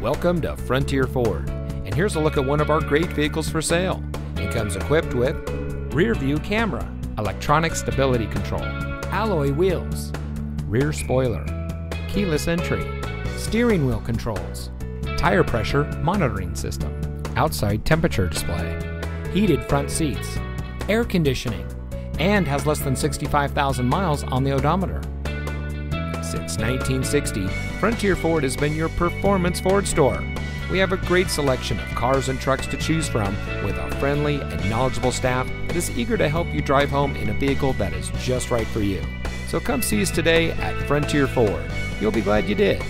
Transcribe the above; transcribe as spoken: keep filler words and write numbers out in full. Welcome to Frontier Ford, and here's a look at one of our great vehicles for sale. It comes equipped with rear view camera, electronic stability control, alloy wheels, rear spoiler, keyless entry, steering wheel controls, tire pressure monitoring system, outside temperature display, heated front seats, air conditioning, and has less than sixty-five thousand miles on the odometer. Since nineteen sixty, Frontier Ford has been your performance Ford store. We have a great selection of cars and trucks to choose from, with a friendly and knowledgeable staff that is eager to help you drive home in a vehicle that is just right for you. So come see us today at Frontier Ford. You'll be glad you did.